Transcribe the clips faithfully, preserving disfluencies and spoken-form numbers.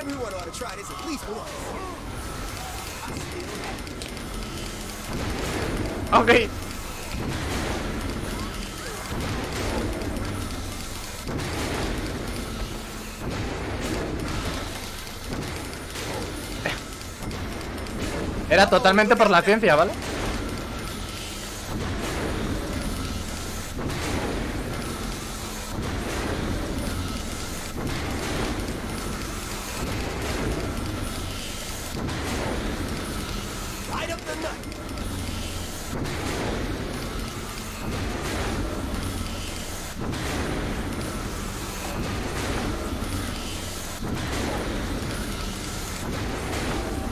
Everyone ought to try this at least once. Okay. Era totalmente por la ciencia, ¿vale?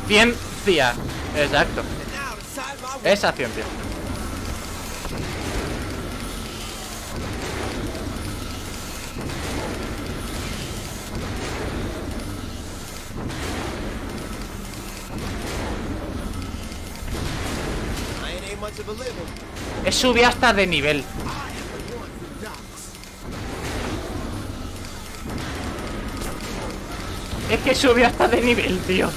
Ciencia. Exacto. Esa ciencia. Es subir hasta de nivel. Es que subí hasta de nivel, tío.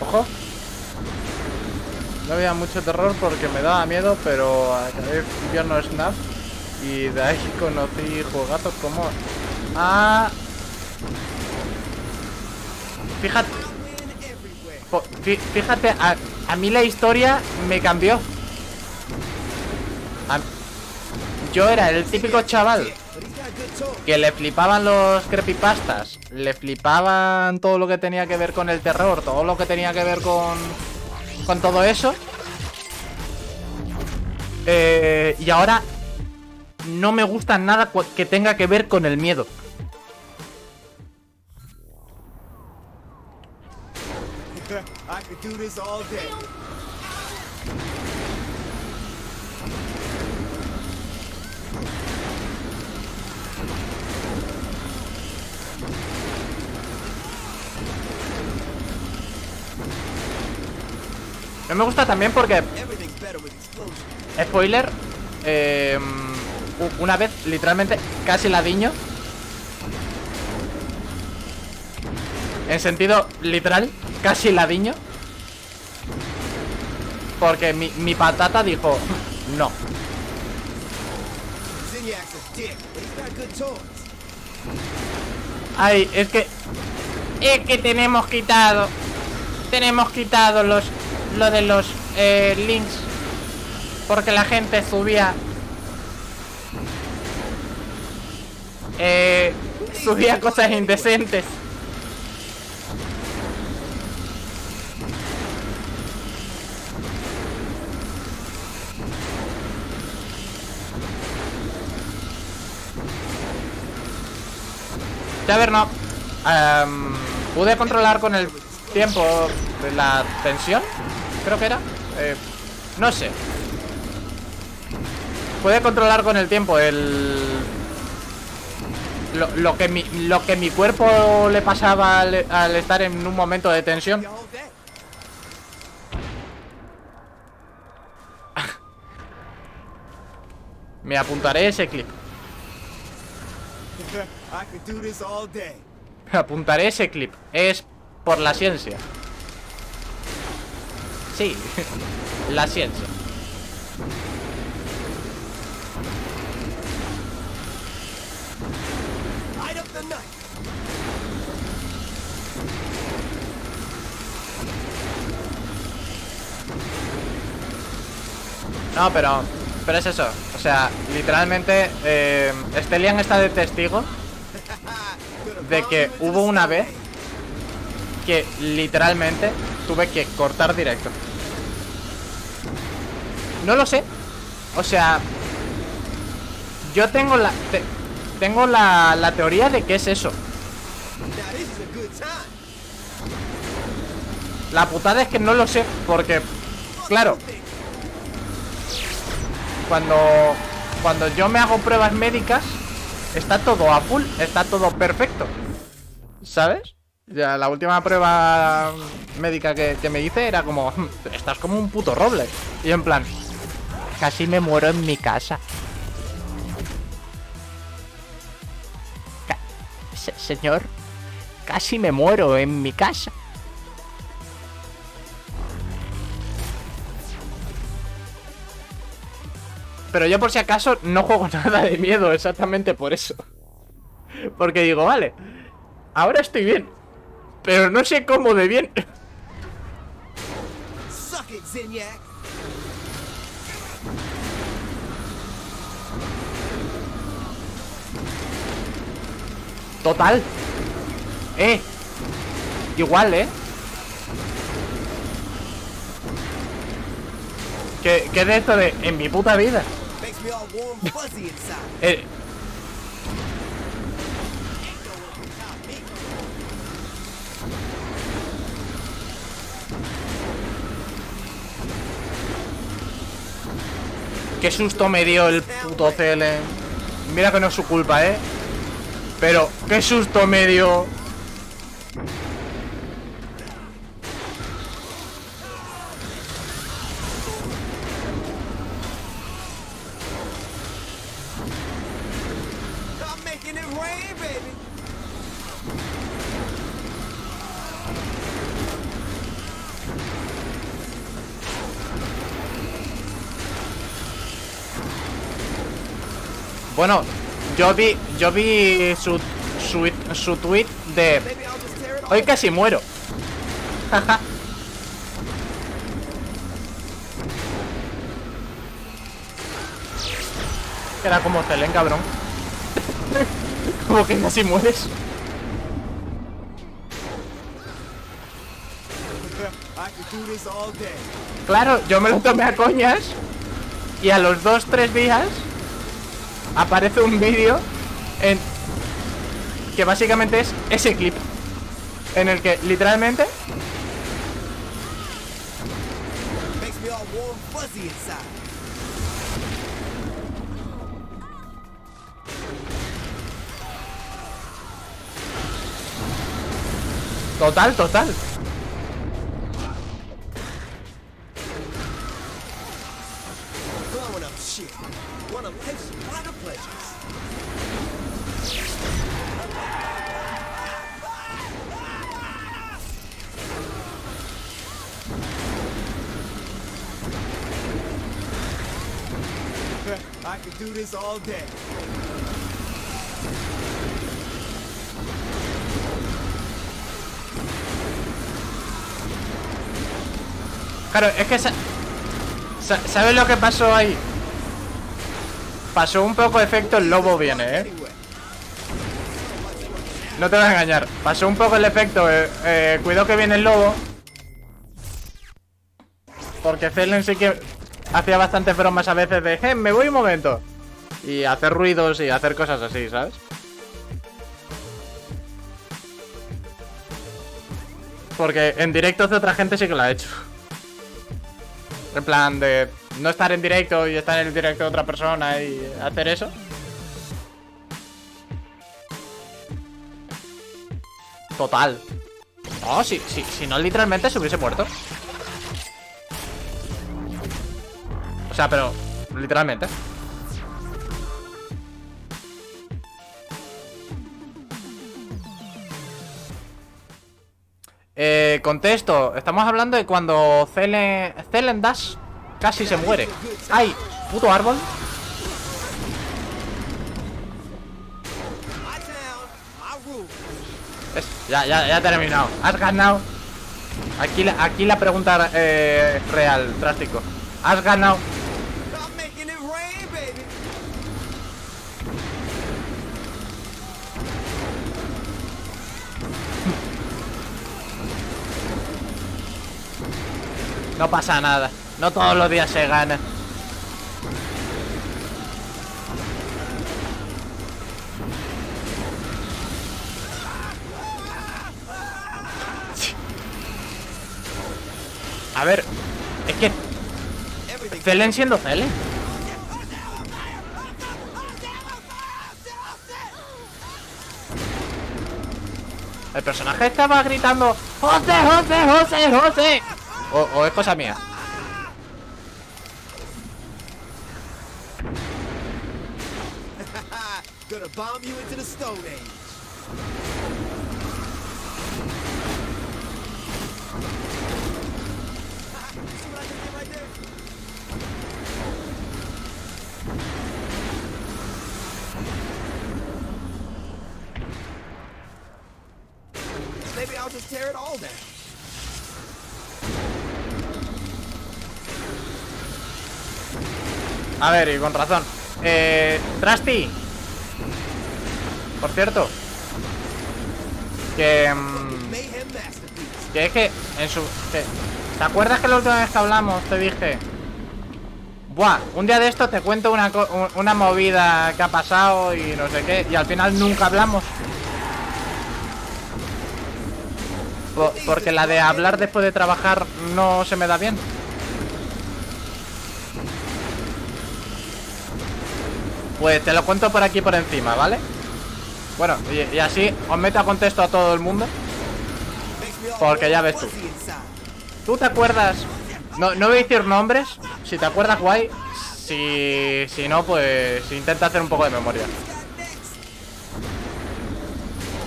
Ojo. No había mucho terror porque me daba miedo, pero acabé viendo Snap y de ahí conocí juegazos como... Ah... Fíjate... Fíjate, a, a mí la historia me cambió. A... Yo era el típico chaval que le flipaban los creepypastas, le flipaban todo lo que tenía que ver con el terror, todo lo que tenía que ver con, con todo eso. Eh, y ahora no me gusta nada que tenga que ver con el miedo. No me gusta también porque... Spoiler, eh, una vez, literalmente, casi la diño. En sentido literal, casi la diño. Porque mi, mi patata dijo, no. Ay, es que... Es que tenemos quitado... Tenemos quitado los... Lo de los eh, links, porque la gente subía eh, subía cosas indecentes. Ya ver, no um, pude controlar con el tiempo de la tensión. Creo que era, eh, no sé. Puede controlar con el tiempo el Lo, lo, que, mi, lo que mi cuerpo le pasaba al, al estar en un momento de tensión. Me apuntaré ese clip. Me apuntaré ese clip. Es por la ciencia. Sí, la ciencia. No, pero, pero es eso. O sea, literalmente eh, Stellian está de testigo de que hubo una vez que literalmente tuve que cortar directo. No lo sé. O sea, yo tengo la te, Tengo la, la teoría de que es eso. La putada es que no lo sé, porque, claro, cuando cuando yo me hago pruebas médicas, está todo a full, está todo perfecto, ¿sabes? Ya la última prueba médica que, que me hice era como, estás como un puto roble. Y en plan, casi me muero en mi casa. C- señor, casi me muero en mi casa. Pero yo, por si acaso, no juego nada de miedo exactamente por eso. Porque digo, vale, ahora estoy bien, pero no sé cómo de bien. Total. Eh. Igual, eh. ¿Qué, qué de esto de en mi puta vida? eh. Qué susto me dio el puto C L. Mira que no es su culpa, eh. Pero qué susto me dio. Bueno, yo vi, yo vi su, su, su tweet de hoy casi muero. Jaja. Era como Telen, cabrón. Como que casi mueres. Claro, yo me lo tomé a coñas y a los dos, tres días aparece un vídeo en... que básicamente es ese clip, en el que literalmente Total, total Claro, es que sa sa ¿sabes lo que pasó ahí? Pasó un poco efecto el lobo viene, ¿eh? No te vas a engañar. Pasó un poco el efecto eh, eh, cuidado que viene el lobo. Porque Zelen sí que hacía bastantes bromas a veces de eh, me voy un momento, y hacer ruidos y hacer cosas así, ¿sabes? Porque en directos de otra gente sí que lo ha hecho. En plan de no estar en directo y estar en el directo de otra persona y hacer eso. Total. No, si, si, si no literalmente se hubiese muerto. O sea, pero literalmente. Eh, contesto, estamos hablando de cuando Zelen, Zelen Dash casi se muere. ¡Ay! ¡Puto árbol! Es, ya, ya, ya he terminado. ¿Has ganado? Aquí la, aquí la pregunta eh, real, trástico. ¿Has ganado? No pasa nada. No todos los días se gana. A ver, es que Celen siendo Celen. El personaje estaba gritando ¡José, José, José, José! O, o es cosa mía. A ver, y con razón. Eh... Trusty. Por cierto, Que... Mmm, que es que... En su, que ¿te acuerdas que la última vez que hablamos te dije? Buah, un día de esto te cuento una, una movida que ha pasado y no sé qué. Y al final nunca hablamos. Por, porque la de hablar después de trabajar no se me da bien. Pues te lo cuento por aquí por encima, ¿vale? Bueno, y, y así os meto a contexto a todo el mundo. Porque ya ves tú. ¿Tú te acuerdas? No, no voy a decir nombres. Si te acuerdas, guay. Si, si no, pues intenta hacer un poco de memoria.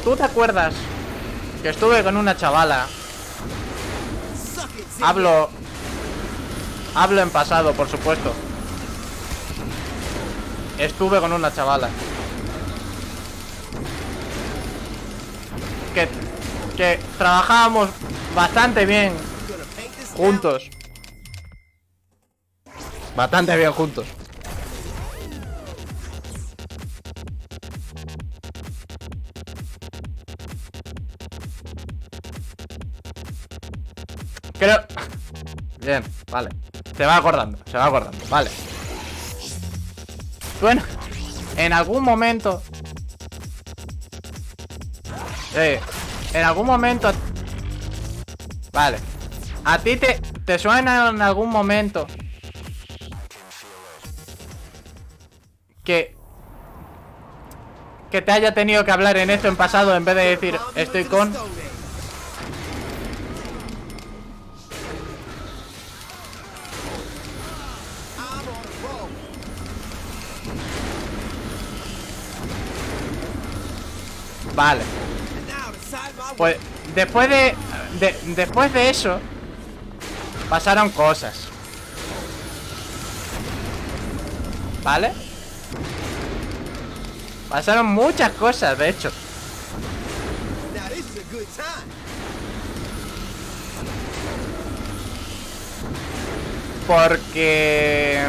¿Tú te acuerdas que estuve con una chavala? Hablo... Hablo en pasado, por supuesto. Estuve con una chavala que, que trabajábamos bastante bien juntos. Bastante bien juntos. Creo... Bien, vale. Se va acordando, se va acordando, vale. Bueno, en algún momento eh, En algún momento Vale ¿A ti te, te suena en algún momento Que Que te haya tenido que hablar en esto en pasado en vez de decir estoy con? Vale. Pues después de, de... Después de eso pasaron cosas. ¿Vale? Pasaron muchas cosas, de hecho. Porque...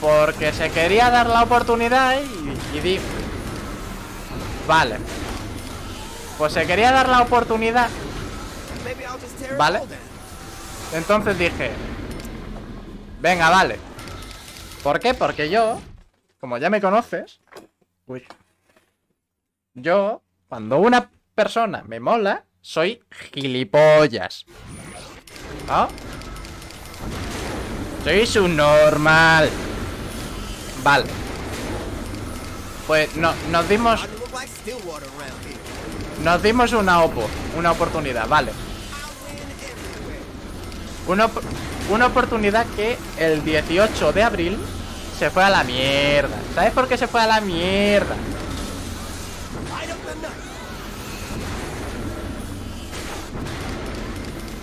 Porque se quería dar la oportunidad y, y di... Vale. Pues se quería dar la oportunidad. Vale. Entonces dije... Venga, vale. ¿Por qué? Porque yo... Como ya me conoces... Uy. Yo... Cuando una persona me mola... Soy gilipollas. ¿No? Soy subnormal. Vale. Pues no, nos dimos Nos dimos una opo Una oportunidad, vale. Una, op una oportunidad que el dieciocho de abril se fue a la mierda. ¿Sabes por qué se fue a la mierda?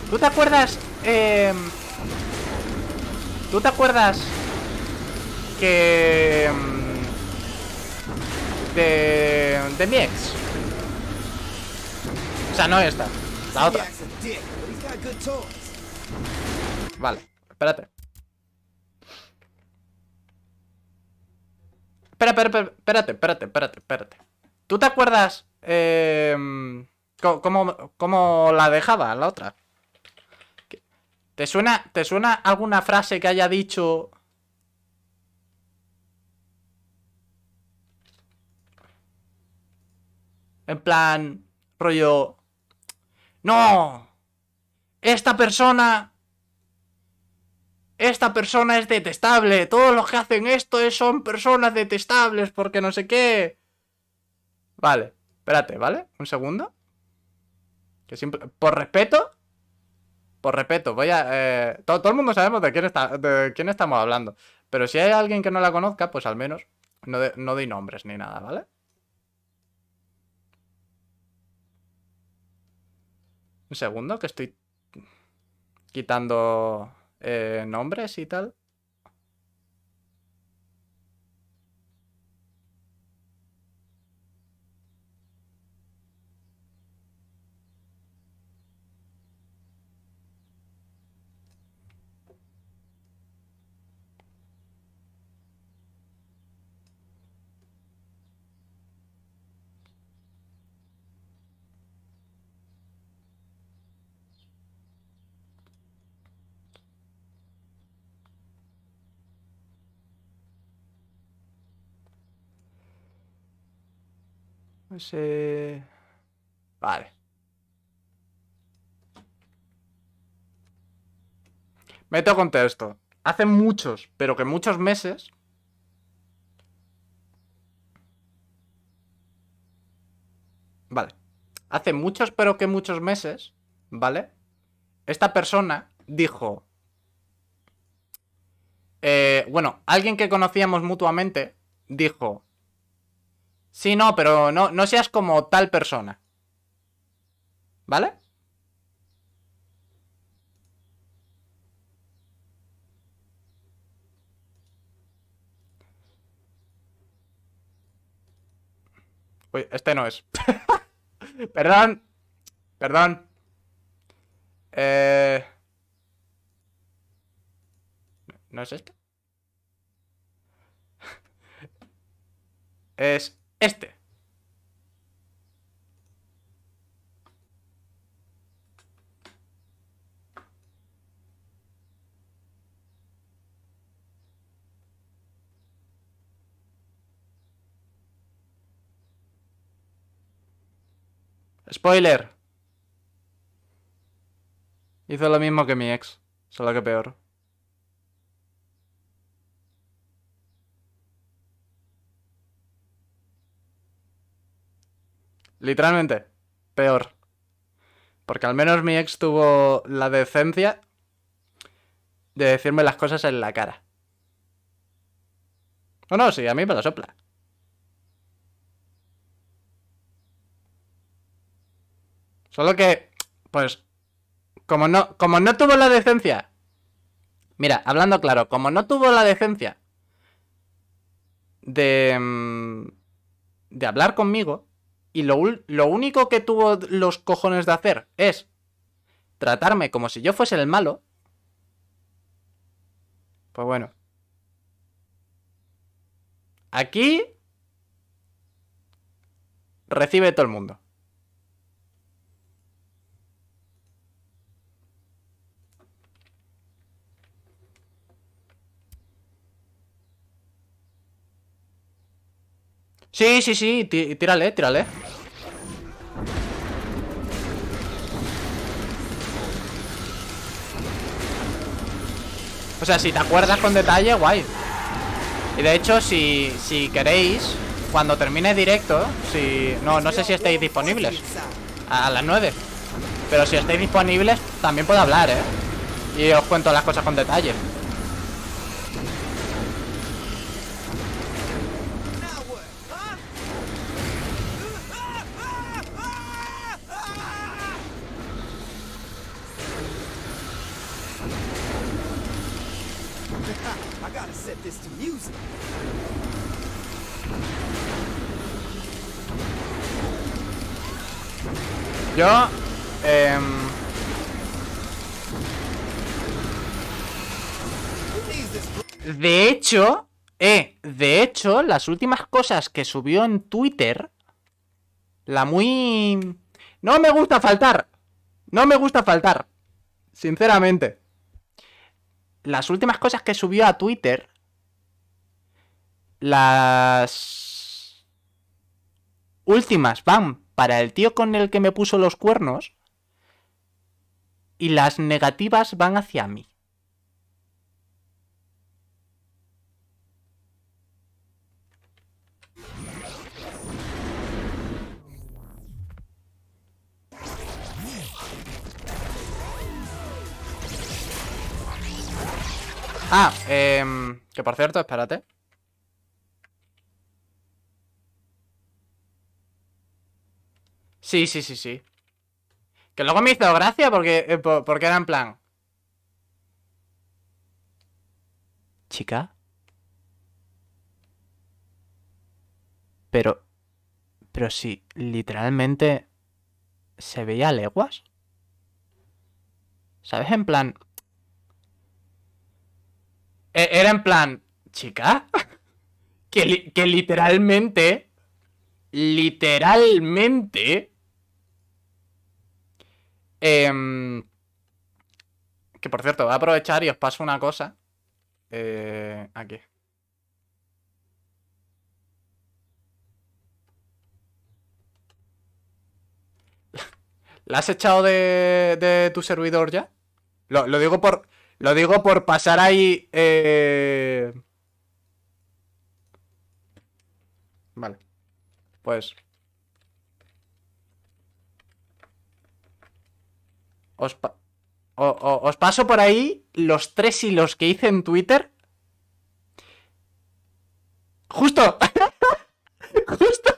¿Tú te acuerdas? Eh... ¿Tú te acuerdas que... De... de mi ex? O sea, no esta, la otra. Vale, espérate. Espera, espera, espérate, espérate, espérate, espérate. ¿Tú te acuerdas eh, cómo, cómo la dejaba la otra? ¿Te suena, te suena alguna frase que haya dicho? En plan, rollo... ¡No! Esta persona... Esta persona es detestable. Todos los que hacen esto son personas detestables porque no sé qué. Vale, espérate, ¿vale? Un segundo. Que simple... Por respeto... Por respeto, voy a... Eh, todo, todo el mundo sabemos de quién, está, de quién estamos hablando. Pero si hay alguien que no la conozca, pues al menos no, de, no doy nombres ni nada, ¿vale? Un segundo, que estoy quitando eh, nombres y tal. Ese... Vale. Meto contexto. Hace muchos, pero que muchos meses... Vale. Hace muchos, pero que muchos meses, ¿vale? Esta persona dijo... Eh, bueno, alguien que conocíamos mutuamente dijo... Sí, no, pero no, no seas como tal persona. ¿Vale? Uy, este no es. Perdón. Perdón. Eh... ¿No es este? Es... Este. Spoiler. Hizo lo mismo que mi ex, solo que peor. Literalmente, peor. Porque al menos mi ex tuvo la decencia de decirme las cosas en la cara. No, no, sí, a mí me la sopla. Solo que, pues, como no, como no tuvo la decencia... Mira, hablando claro, como no tuvo la decencia de, de hablar conmigo... Y lo, lo único que tuvo los cojones de hacer es tratarme como si yo fuese el malo. Pues bueno. Aquí recibe todo el mundo. Sí, sí, sí, tí, tírale, tírale. O sea, si te acuerdas con detalle, guay. Y de hecho, si, si queréis, cuando termine directo, si no, no sé si estáis disponibles a las nueve. Pero si estáis disponibles, también puedo hablar, ¿eh? Y os cuento las cosas con detalle. Yo, eh... de hecho, eh, de hecho, las últimas cosas que subió en Twitter, la muy... No me gusta faltar, no me gusta faltar, sinceramente. las últimas cosas que subió a Twitter, las últimas van para el tío con el que me puso los cuernos y las negativas van hacia mí. Ah, eh, que por cierto, espérate. Sí, sí, sí, sí. Que luego me hizo gracia porque, eh, porque era en plan... Chica. Pero... Pero sí, literalmente... Se veía a leguas. ¿Sabes? En plan... Era en plan, chica, que, li que literalmente, literalmente, eh, que por cierto, voy a aprovechar y os paso una cosa, eh, aquí. ¿La has echado de, de tu servidor ya? Lo, lo digo por... Lo digo por pasar ahí... Eh... Vale. Pues... Os, pa o, o, os paso por ahí los tres hilos que hice en Twitter. ¡Justo! ¡Justo!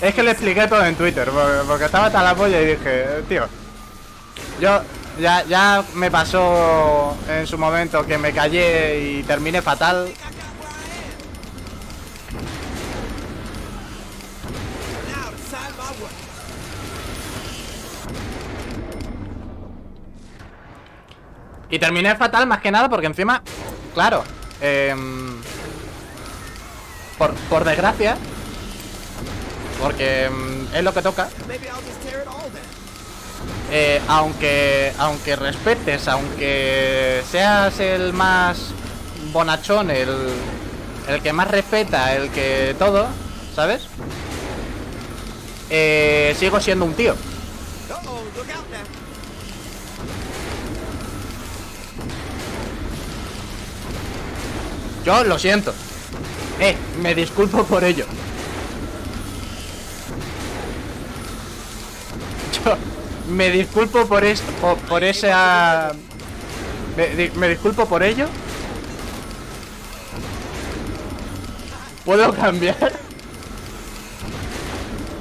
Es que le expliqué todo en Twitter, porque estaba hasta la polla y dije, tío, yo ya, ya me pasó en su momento que me callé y terminé fatal. Y terminé fatal más que nada porque encima, claro, eh, por, por desgracia... Porque mmm, es lo que toca. Eh, aunque aunque respetes, aunque seas el más bonachón, el, el que más respeta, el que todo, ¿sabes? Eh, sigo siendo un tío. Yo lo siento. Eh, me disculpo por ello. Me disculpo por es, por, por esa... Me, me disculpo por ello. ¿Puedo cambiar?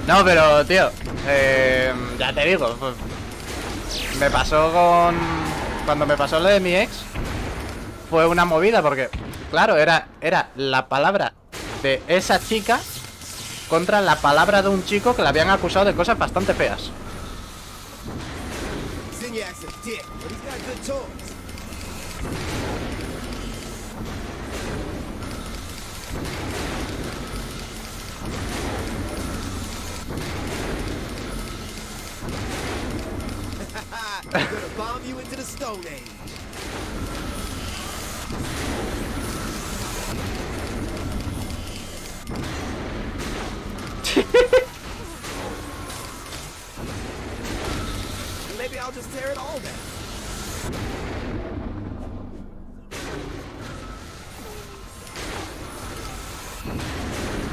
No, pero, tío, eh, ya te digo, me pasó con... Cuando me pasó lo de mi ex, fue una movida porque, claro, era, era la palabra de esa chica contra la palabra de un chico que la habían acusado de cosas bastante feas.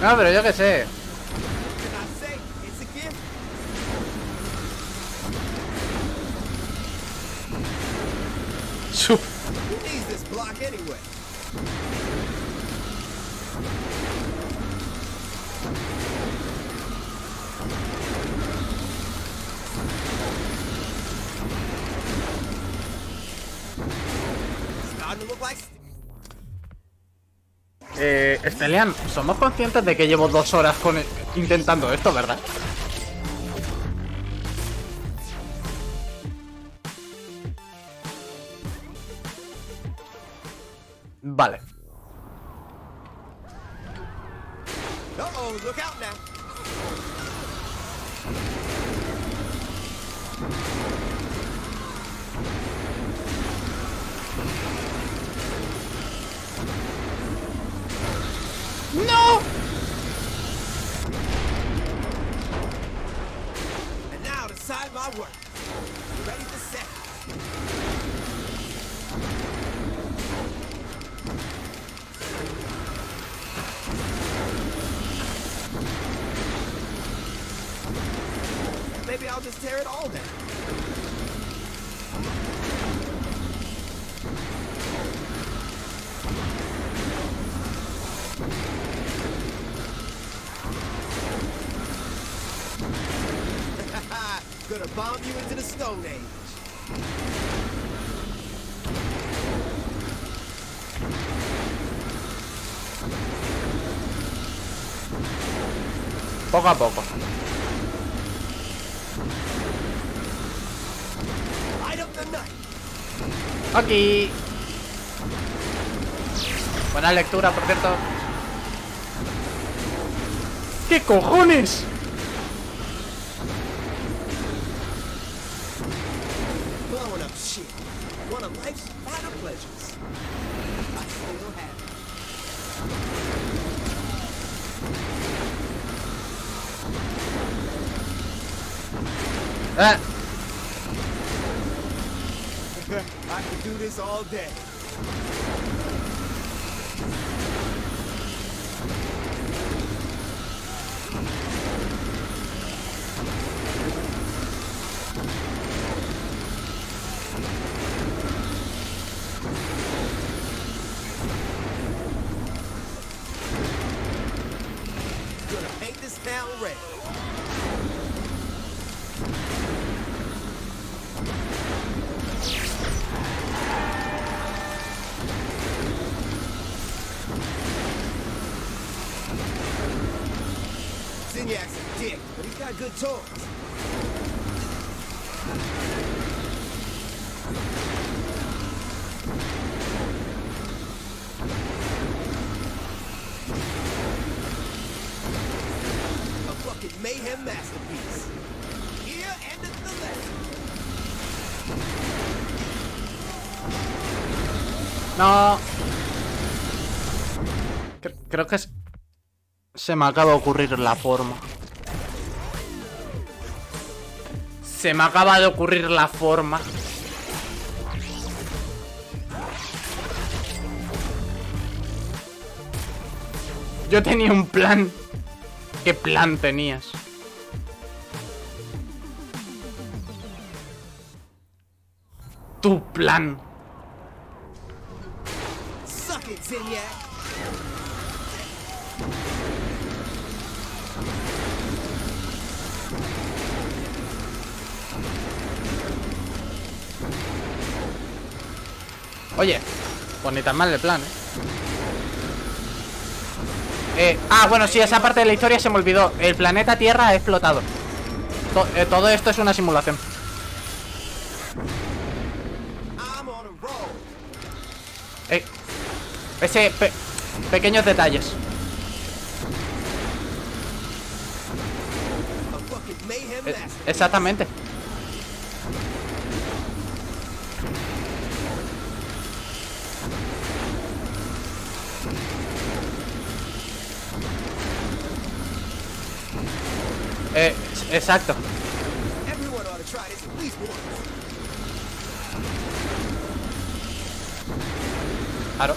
No, pero yo qué sé. Su Eh, Estelian, somos conscientes de que llevo dos horas con el... intentando esto, ¿verdad? Vale. No. And now to side my work. Ready to set. Maybe I'll just tear it all down. Gonna bomb you into the Stone Age. Poco a poco. Aquí. Buena lectura, por cierto. ¿Qué cojones? Eh. I can do this all day. Gonna paint this town red. Good talk. A fucking mayhem masterpiece. Here endeth the lesson. No. Cre- creo que se... se me acaba de ocurrir la forma. Se me acaba de ocurrir la forma. Yo tenía un plan. ¿Qué plan tenías? Tu plan. Oye, pues ni tan mal el plan, ¿eh? eh Ah, bueno, sí, esa parte de la historia se me olvidó. El planeta Tierra ha explotado. To eh, Todo esto es una simulación. eh, Ese... Pe pequeños detalles. eh, Exactamente. Eh, exacto. Claro.